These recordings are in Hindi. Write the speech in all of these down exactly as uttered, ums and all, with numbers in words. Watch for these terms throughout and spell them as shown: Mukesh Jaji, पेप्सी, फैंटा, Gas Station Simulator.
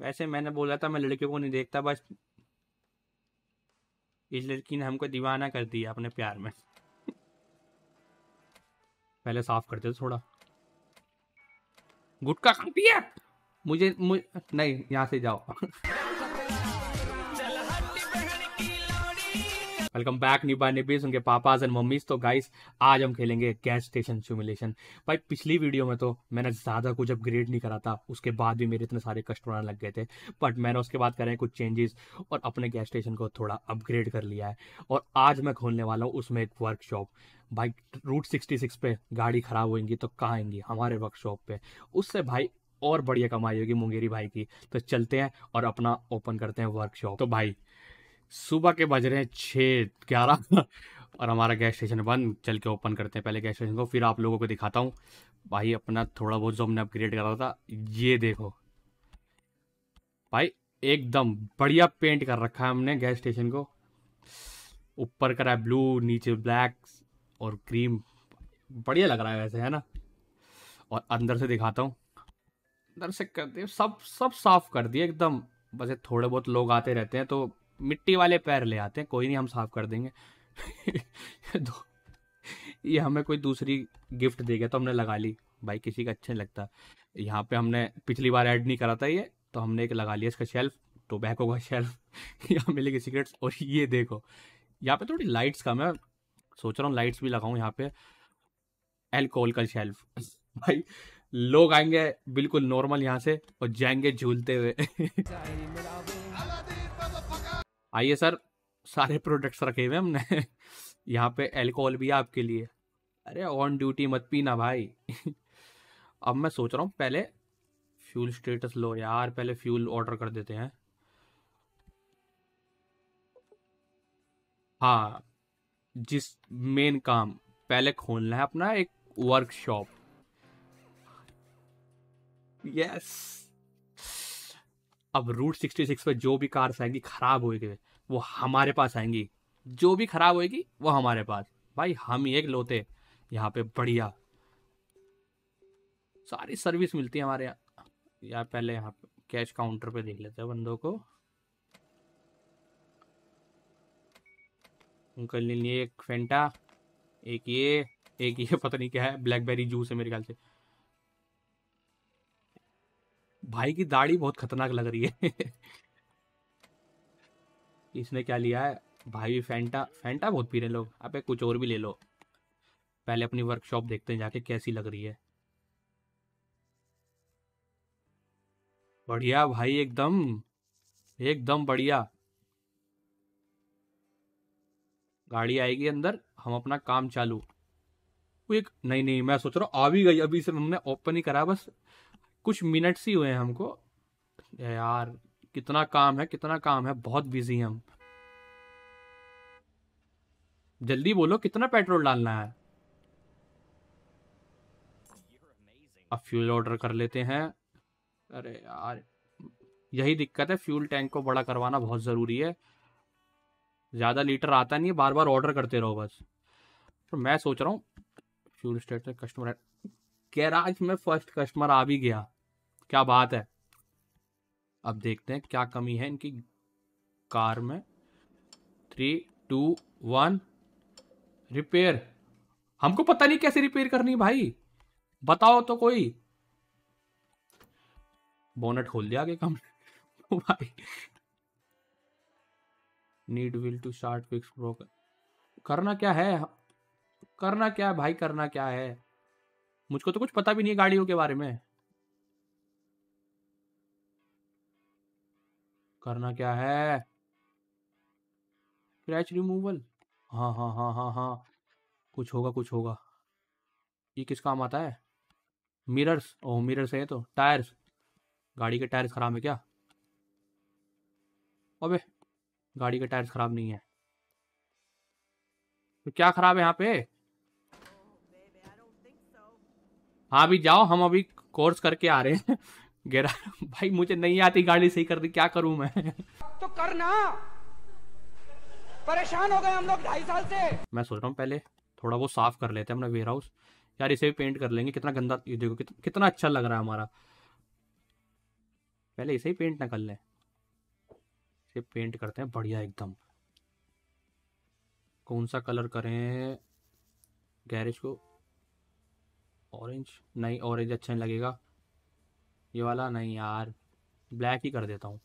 वैसे मैंने बोला था मैं लड़कियों को नहीं देखता, बस इस लड़की ने हमको दीवाना कर दिया अपने प्यार में। पहले साफ करते थे थोड़ा। गुटखा खा पिया मुझे, मुझे नहीं, यहाँ से जाओ। वेलकम बैक निभा निबीज उनके पापाज एंड मम्मीज। तो गाइस आज हम खेलेंगे गैस स्टेशन सिमुलेशन। भाई पिछली वीडियो में तो मैंने ज़्यादा कुछ अपग्रेड नहीं करा था, उसके बाद भी मेरे इतने सारे कस्टमर लग गए थे, बट मैंने उसके बाद करे कुछ चेंजेस और अपने गैस स्टेशन को थोड़ा अपग्रेड कर लिया है। और आज मैं खोलने वाला हूँ उसमें एक वर्कशॉप। भाई रूट सिक्सटी सिक्स पे गाड़ी ख़राब होएंगी तो कहाँ आएंगी, हमारे वर्कशॉप पे। उससे भाई और बढ़िया कमाई होगी मुंगेरी भाई की। तो चलते हैं और अपना ओपन करते हैं वर्कशॉप। तो भाई सुबह के बज रहे हैं छः ग्यारह, और हमारा गैस स्टेशन बंद। चल के ओपन करते हैं पहले गैस स्टेशन को, फिर आप लोगों को दिखाता हूँ। भाई अपना थोड़ा बहुत जो हमने अपग्रेड करा था, ये देखो भाई एकदम बढ़िया पेंट कर रखा है हमने गैस स्टेशन को। ऊपर करा है ब्लू, नीचे ब्लैक और क्रीम, बढ़िया लग रहा है वैसे, है ना। और अंदर से दिखाता हूँ, अंदर से कर दिए सब सब साफ कर दिए एकदम। वैसे थोड़े बहुत लोग आते रहते हैं तो मिट्टी वाले पैर ले आते हैं, कोई नहीं हम साफ कर देंगे। ये हमें कोई दूसरी गिफ्ट देगा तो हमने लगा ली, भाई किसी का अच्छा नहीं लगता। यहाँ पे हमने पिछली बार ऐड नहीं करा था ये, तो हमने एक लगा लिया इसका शेल्फ, टोबैको का शेल्फ। यहाँ मिलेगी सिगरेट्स। और ये देखो यहाँ पे थोड़ी लाइट्स का, मैं सोच रहा हूँ लाइट्स भी लगाऊँ यहाँ पे। एल्कोहल का शेल्फ, भाई लोग आएंगे बिल्कुल नॉर्मल यहाँ से और जाएंगे झूलते हुए। आइए सर, सारे प्रोडक्ट्स रखे हुए हमने। यहाँ पे एल्कोहल भी है आपके लिए। अरे ऑन ड्यूटी मत पीना भाई। अब मैं सोच रहा हूँ पहले फ्यूल स्टेटस लो यार, पहले फ्यूल ऑर्डर कर देते हैं। हाँ, जिस मेन काम पहले खोलना है अपना एक वर्कशॉप। यस, अब रूट सिक्सटी सिक्स पर जो भी कार्स आएंगी खराब होएगी वो हमारे पास आएंगी, जो भी खराब होएगी वो हमारे पास। भाई हम एक लोते यहाँ पे, बढ़िया सारी सर्विस मिलती है हमारे यहाँ। यार पहले यहाँ पे कैश काउंटर पे देख लेते हैं बंदों को। अंकल ने लिए एक फेंटा, एक ये एक ये पता नहीं क्या है, ब्लैकबेरी जूस है मेरे ख्याल से। भाई की दाढ़ी बहुत खतरनाक लग रही है। इसने क्या लिया है भाई? फैंटा। फैंटा बहुत पी रहे लोग, अबे कुछ और भी ले लो। पहले अपनी वर्कशॉप देखते हैं जाके कैसी लग रही है। बढ़िया भाई, एकदम एकदम बढ़िया गाड़ी आएगी अंदर, हम अपना काम चालू। एक नहीं नहीं मैं सोच रहा हूँ आ भी गई, अभी से हमने ओपन ही करा, बस कुछ मिनट्स ही हुए हैं हमको। यार कितना काम है, कितना काम है, बहुत बिजी हैं हम। जल्दी बोलो कितना पेट्रोल डालना है। अब फ्यूल ऑर्डर कर लेते हैं। अरे यार यही दिक्कत है, फ्यूल टैंक को बड़ा करवाना बहुत ज़रूरी है। ज़्यादा लीटर आता नहीं है, बार बार ऑर्डर करते रहो बस। तो मैं सोच रहा हूँ फ्यूल स्टेट से कस्टमर, गैराज में फर्स्ट कस्टमर आ भी गया, क्या बात है। अब देखते हैं क्या कमी है इनकी कार में। Three two one repair. हमको पता नहीं कैसे रिपेयर करनी, भाई बताओ तो कोई। बोनट खोल दिया आगे कम। भाई need wheel to start fix broken. करना क्या है, करना क्या है भाई, करना क्या है? मुझको तो कुछ पता भी नहीं है गाड़ियों के बारे में। करना क्या है? Scratch removal. हाँ हाँ हाँ हाँ हाँ कुछ होगा कुछ होगा। ये किस काम आता है? मिरर्स। ओह मिरर्स है तो। टायर्स, गाड़ी के टायर्स खराब है क्या? अबे गाड़ी के टायर्स खराब नहीं है तो क्या खराब है यहाँ पे? हाँ अभी जाओ, हम अभी कोर्स करके आ रहे हैं। गेरा भाई मुझे नहीं आती गाड़ी सही करनी, क्या करूं मैं? तो करना, परेशान हो गए हम लोग ढाई साल से। मैं सोच रहा हूँ पहले थोड़ा वो साफ कर लेते हैं अपना वेयर हाउस। यार इसे भी पेंट कर लेंगे, कितना गंदा। ये देखो कित, कितना अच्छा लग रहा है हमारा। पहले इसे ही पेंट ना कर लें, इसे पेंट करते हैं बढ़िया एकदम। कौन सा कलर करें गैरेज को? ऑरेंज? नहीं ऑरेंज अच्छा नहीं लगेगा। ये वाला नहीं यार, ब्लैक ही कर देता हूँ।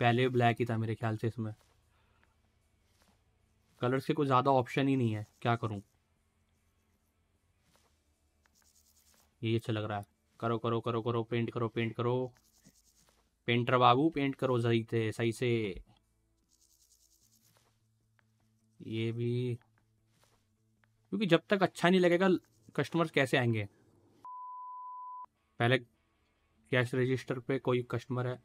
पहले ब्लैक ही था मेरे ख्याल से। इसमें कलर्स के कुछ ज़्यादा ऑप्शन ही नहीं है, क्या करूँ। ये अच्छा लग रहा है, करो करो करो करो, पेंट करो पेंट करो, पेंटर बाबू पेंट करो सही से सही से। ये भी, क्योंकि जब तक अच्छा नहीं लगेगा कस्टमर्स कैसे आएंगे। पहले कैश रजिस्टर पे कोई कस्टमर है,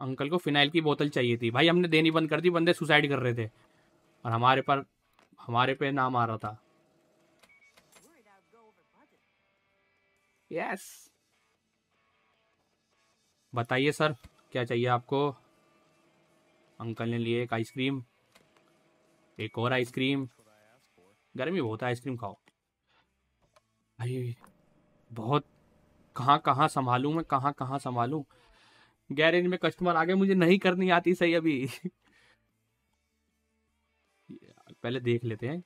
अंकल को फिनाइल की बोतल चाहिए थी। भाई हमने देनी बंद कर दी, बंदे सुसाइड कर रहे थे और हमारे पर हमारे पे नाम आ रहा था। Yes yes. बताइए सर क्या चाहिए आपको? अंकल ने लिए एक आइसक्रीम, एक और आइसक्रीम, गर्मी बहुत है, आइसक्रीम खाओ। भाई बहुत कहाँ कहाँ संभालूँ मैं, कहाँ कहाँ संभालूँ। गैरेज में कस्टमर आगे, मुझे नहीं करनी आती सही अभी। पहले देख लेते हैं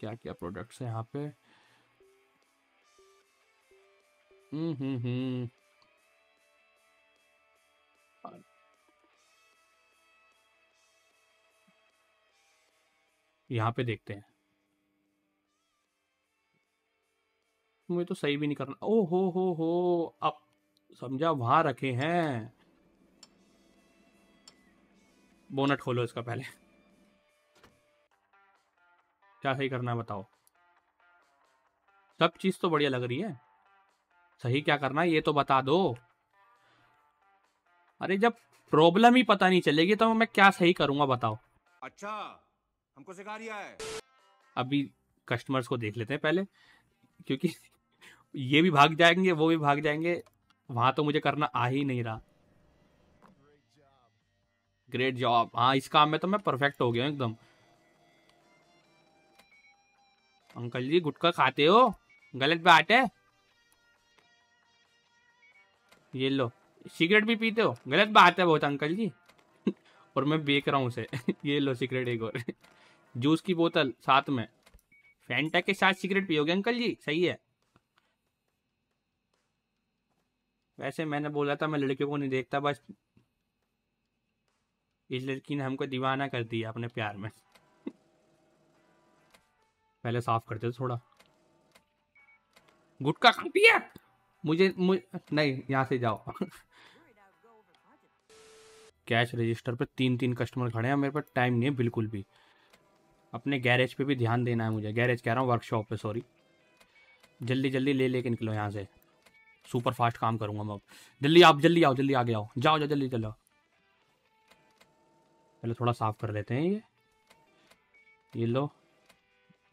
क्या क्या प्रोडक्ट्स हैं यहाँ पे। हम्म हम्म हम्म यहाँ पे देखते हैं। मुझे तो सही भी नहीं करना। ओ हो हो हो, अब समझा, वहां रखे हैं। बोनट खोलो इसका पहले, क्या सही करना है बताओ। सब चीज तो बढ़िया लग रही है, सही क्या करना है ये तो बता दो। अरे जब प्रॉब्लम ही पता नहीं चलेगी तो मैं क्या सही करूंगा बताओ। अच्छा हमको सिखा दिया है। अभी कस्टमर्स को देख लेते हैं पहले, क्योंकि ये भी भाग जाएंगे वो भी भाग जाएंगे, वहां तो मुझे करना आ ही नहीं रहा। Great job. हाँ इस काम में तो मैं परफेक्ट हो गया एकदम। अंकल जी गुटखा खाते हो, गलत बात है। ये लो, सिगरेट भी पीते हो, गलत बात है बहुत अंकल जी। और मैं बेच रहा हूँ उसे। ये लो सिगरेट एक और। जूस की बोतल साथ में, फैंटा के साथ सिगरेट पियोगे अंकल जी? सही है। वैसे मैंने बोला था मैं लड़कियों को नहीं देखता, बस इस लड़की ने हमको दीवाना कर दिया अपने प्यार में। पहले साफ करते थे थोड़ा। गुटखा खाती है मुझे, मुझे नहीं, यहाँ से जाओ। कैश रजिस्टर पे तीन तीन कस्टमर खड़े हैं, मेरे पास टाइम नहीं है बिल्कुल भी। अपने गैरेज पे भी ध्यान देना है मुझे, गैरेज कह रहा हूँ वर्कशॉप पे, सॉरी। जल्दी जल्दी ले लेके निकलो यहाँ से, सुपर फास्ट काम करूँगा मैं अब। जल्दी आप, जल्दी आओ, जल्दी आगे आओ, जाओ जाओ जल्दी चलो। पहले थोड़ा साफ कर लेते हैं। ये ये लो,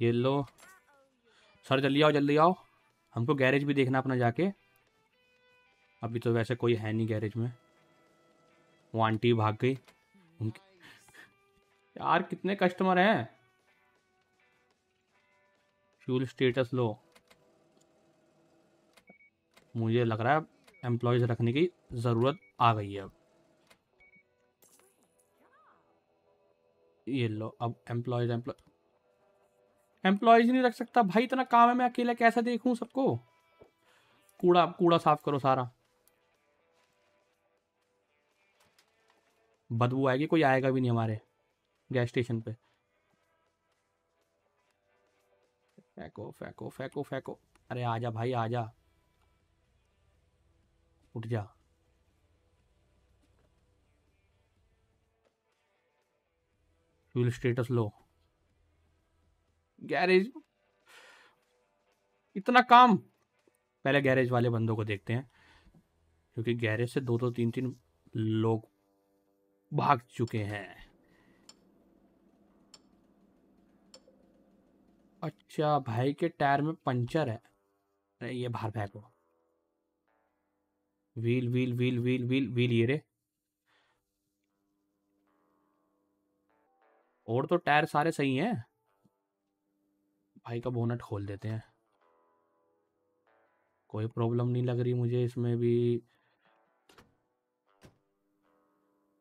ये लो सर, जल्दी आओ जल्दी आओ, हमको गैरेज भी देखना अपना जाके। अभी तो वैसे कोई है नहीं गैरेज में। वो आंटी भाग गई। यार कितने कस्टमर हैं। फ्यूल स्टेटस लो। मुझे लग रहा है एम्प्लॉयज रखने की ज़रूरत आ गई है अब। ये लो अब एम्प्लॉयज एम्प्लॉय एम्प्लॉयज नहीं रख सकता भाई, इतना काम है, मैं अकेला कैसे देखूं सबको। कूड़ा कूड़ा साफ करो सारा, बदबू आएगी, कोई आएगा भी नहीं हमारे गैस स्टेशन पे। फेंको फेंको फेंको फेंको, अरे आजा भाई आजा, उठ जा। फ्यूल स्टेटस लो। गैरेज, इतना काम। पहले गैरेज वाले बंदों को देखते हैं, क्योंकि गैरेज से दो दो तीन तीन लोग भाग चुके हैं। अच्छा भाई के टायर में पंचर है। अरे ये बाहर फेंको। Wheel wheel wheel wheel wheel wheel ये रे। और तो टायर सारे सही हैं। भाई का बोनट खोल देते हैं। कोई प्रॉब्लम नहीं लग रही मुझे इसमें भी।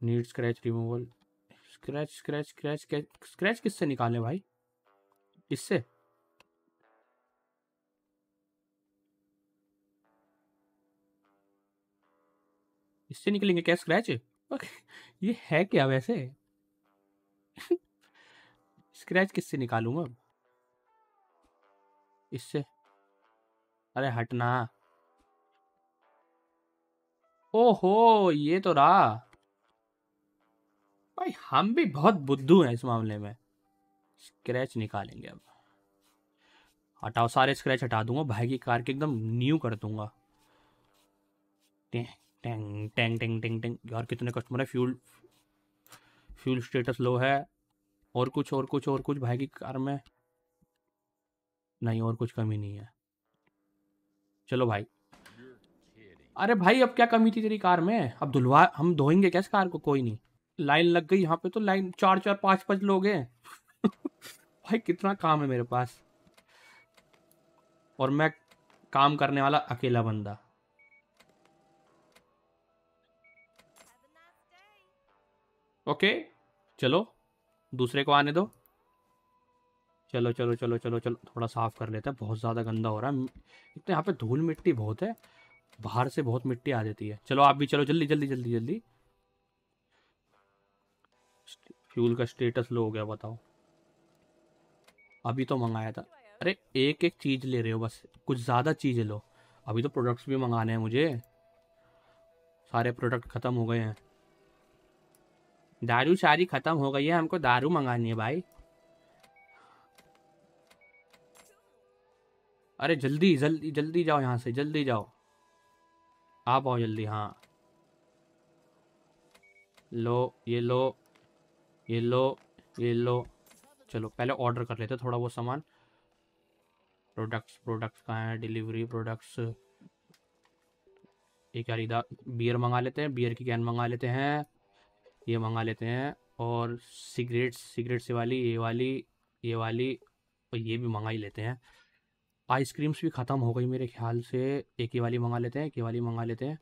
Need scratch removal, scratch scratch scratch scratch किससे निकाले भाई? इससे? इससे निकलेंगे क्या स्क्रैच? ये है क्या वैसे? स्क्रैच किससे निकालूंगा? इससे? अरे हटना। ओहो ये तो रहा भाई, हम भी बहुत बुद्धू हैं इस मामले में। स्क्रैच निकालेंगे अब। हटाओ सारे स्क्रैच, हटा दूंगा भाई की कार के, एकदम न्यू कर दूंगा। टैंग टैंग टैंग टैंग टैंग। यार कितने कस्टमर है। फ्यूल फ्यूल स्टेटस लो है। और कुछ और कुछ और कुछ भाई की कार में नहीं, और कुछ कमी नहीं है। चलो भाई। अरे भाई अब क्या कमी थी तेरी कार में? अब धुलवा हम धोएंगे क्या इस कार को? कोई नहीं, लाइन लग गई यहाँ पे तो। लाइन चार चार पाँच पाँच लोग हैं। भाई कितना काम है मेरे पास, और मैं काम करने वाला अकेला बंदा। ओके चलो दूसरे को आने दो। चलो चलो चलो चलो चलो थोड़ा साफ कर लेते हैं, बहुत ज़्यादा गंदा हो रहा है। इतने यहाँ पे धूल मिट्टी बहुत है, बाहर से बहुत मिट्टी आ जाती है। चलो आप भी चलो, जल्दी जल्दी जल्दी जल्दी। फ्यूल का स्टेटस लो हो गया, बताओ। अभी तो मंगाया था। अरे एक एक चीज़ ले रहे हो बस, कुछ ज़्यादा चीज़ें लो। अभी तो प्रोडक्ट्स भी मंगाने हैं मुझे, सारे प्रोडक्ट ख़त्म हो गए हैं। दारू सारी ख़त्म हो गई है, हमको दारू मंगानी है भाई। अरे जल्दी जल्दी जल्दी जाओ यहाँ से, जल्दी जाओ, आप आओ जल्दी। हाँ लो, ये लो, ये लो, ये लो। चलो पहले ऑर्डर कर लेते हैं थोड़ा बहुत सामान। प्रोडक्ट्स प्रोडक्ट्स कहाँ हैं? Delivery products. एक यार बियर मंगा लेते हैं, बियर की कैन मंगा लेते हैं, ये मंगा लेते हैं। और सिगरेट्स, सिगरेट से वाली, ये वाली, ये वाली, और ये भी मंगा ही लेते हैं। आइसक्रीम्स भी ख़त्म हो गई मेरे ख्याल से, एक ही वाली मंगा लेते हैं, एक ही वाली मंगा लेते हैं।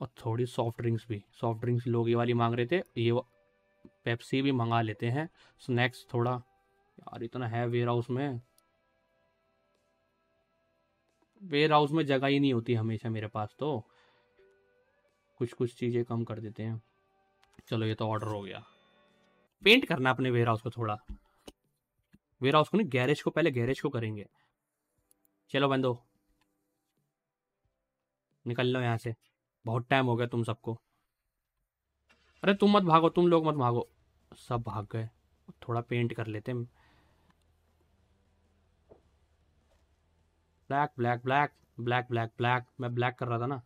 और थोड़ी सॉफ्ट ड्रिंक्स भी, सॉफ्ट ड्रिंक्स लोग ये वाली मांग रहे थे, ये पेप्सी भी मंगा लेते हैं। स्नैक्स थोड़ा, यार इतना है वेयर हाउस में, वेयर हाउस में जगह ही नहीं होती हमेशा मेरे पास, तो कुछ कुछ चीज़ें कम कर देते हैं। चलो ये तो ऑर्डर हो गया। पेंट करना अपने वेयर हाउस को, थोड़ा वेयर हाउस को नहीं, गैरेज को, पहले गैरेज को करेंगे। चलो बंदो निकल लो यहाँ से, बहुत टाइम हो गया तुम सबको। अरे तुम मत भागो, तुम लोग मत भागो, सब भाग गए। थोड़ा पेंट कर लेते हैं, black black black black black black. मैं ब्लैक कर रहा था ना,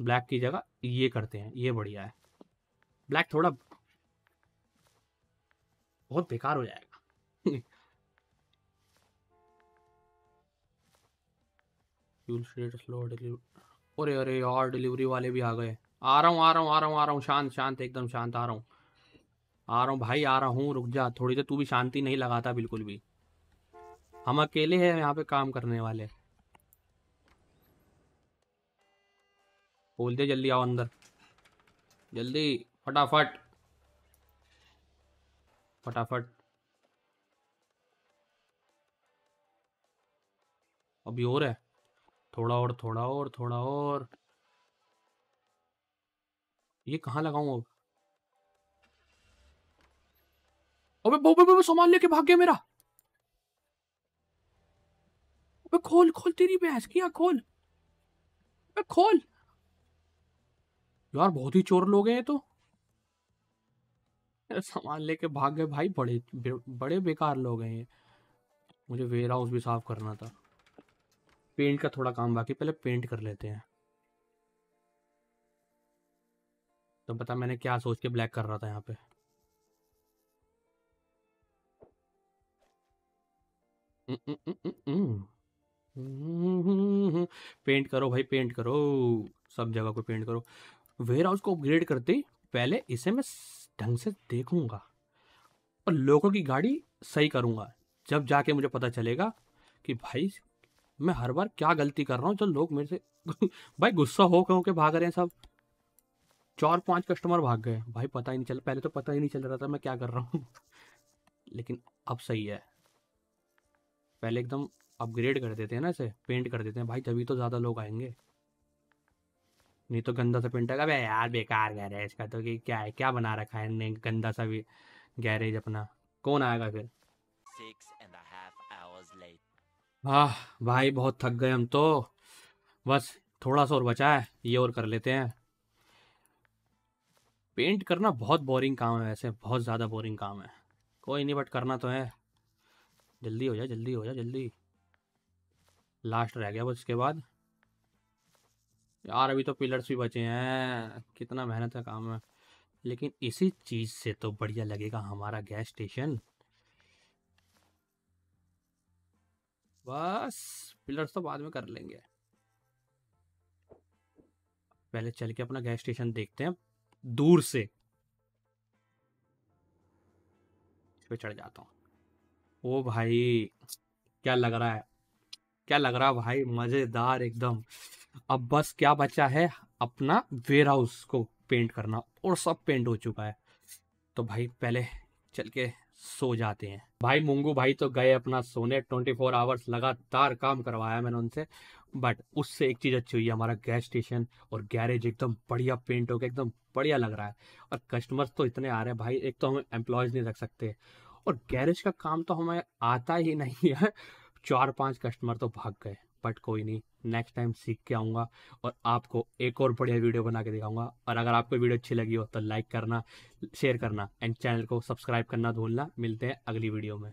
ब्लैक की जगह ये करते हैं, ये बढ़िया है। ब्लैक थोड़ा बहुत बेकार हो जाएगा। फ्यूल स्टेटस लो, डिलीवरी। अरे अरे यार डिलीवरी वाले भी आ गए। आ रहा हूँ आ रहा हूँ आ रहा हूँ आ रहा हूँ, शांत शांत एकदम शांत। आ रहा हूँ आ रहा हूँ भाई, आ रहा हूँ, रुक जा थोड़ी देर। तू भी शांति नहीं लगाता बिल्कुल भी, हम अकेले हैं यहाँ पे काम करने वाले। बोल दे जल्दी आओ अंदर, जल्दी फटाफट फटाफट। अभी और है थोड़ा और थोड़ा और थोड़ा और। ये कहाँ लगाऊं अब? अबे बॉबे बॉबे सामान लेके भाग गया मेरा। अबे खोल खोल, तेरी भैंस की आंख खोल, अबे खोल। यार बहुत ही चोर लोग हैं ये तो, सामान लेके भाग गए भाई। बड़े बे, बड़े बेकार लोग हैं ये। मुझे वेयर हाउस भी साफ करना था, पेंट का थोड़ा काम बाकी, पहले पेंट कर लेते हैं। तो पता मैंने क्या सोच के ब्लैक कर रहा था यहाँ पे। पेंट करो भाई, पेंट करो, सब जगह को पेंट करो। वेयर हाउस को अपग्रेड करते ही पहले इसे मैं ढंग से देखूंगा और लोगों की गाड़ी सही करूंगा, जब जाके मुझे पता चलेगा कि भाई मैं हर बार क्या गलती कर रहा हूँ जो लोग मेरे से भाई गुस्सा हो क्यों के भाग रहे हैं सब। चार पांच कस्टमर भाग गए भाई, पता ही नहीं चल, पहले तो पता ही नहीं चल रहा था मैं क्या कर रहा हूँ लेकिन अब सही है। पहले एकदम अपग्रेड कर देते हैं ना, इसे पेंट कर देते हैं भाई, तभी तो ज़्यादा लोग आएंगे, नहीं तो गंदा सा पेंट आएगा। अबे यार बेकार गैरेज का तो कि क्या है, क्या बना रखा है ने गंदा सा भी गैरेज अपना, कौन आएगा फिर। हाँ भाई बहुत थक गए हम तो, बस थोड़ा सा और बचा है, ये और कर लेते हैं। पेंट करना बहुत बोरिंग काम है वैसे, बहुत ज़्यादा बोरिंग काम है, कोई नहीं बट करना तो है। जल्दी हो जाए, जल्दी हो जाए, जल्दी। लास्ट रह गया बस इसके बाद। यार अभी तो पिलर्स भी बचे हैं, कितना मेहनत का काम है। लेकिन इसी चीज़ से तो बढ़िया लगेगा हमारा गैस स्टेशन। बस पिलर्स तो बाद में कर लेंगे, पहले चल के अपना गैस स्टेशन देखते हैं दूर से। इस पे चढ़ जाता हूँ। ओ भाई क्या लग रहा है, क्या लग रहा भाई, मजेदार एकदम। अब बस क्या बचा है, अपना वेयर हाउस को पेंट करना, और सब पेंट हो चुका है। तो भाई पहले चल के सो जाते हैं। भाई मुंगू भाई तो गए अपना सोने, चौबीस आवर्स लगातार काम करवाया मैंने उनसे, बट उससे एक चीज़ अच्छी हुई, हमारा गैस स्टेशन और गैरेज एकदम बढ़िया पेंट हो गया, एकदम बढ़िया लग रहा है। और कस्टमर्स तो इतने आ रहे हैं भाई, एक तो हम एम्प्लॉयज़ नहीं रख सकते, और गैरेज का काम तो हमें आता ही नहीं है। चार पांच कस्टमर तो भाग गए, बट कोई नहीं, नेक्स्ट टाइम सीख के आऊँगा और आपको एक और बढ़िया वीडियो बना के दिखाऊंगा। और अगर आपको वीडियो अच्छी लगी हो तो लाइक करना, शेयर करना एंड चैनल को सब्सक्राइब करना भूलना। मिलते हैं अगली वीडियो में।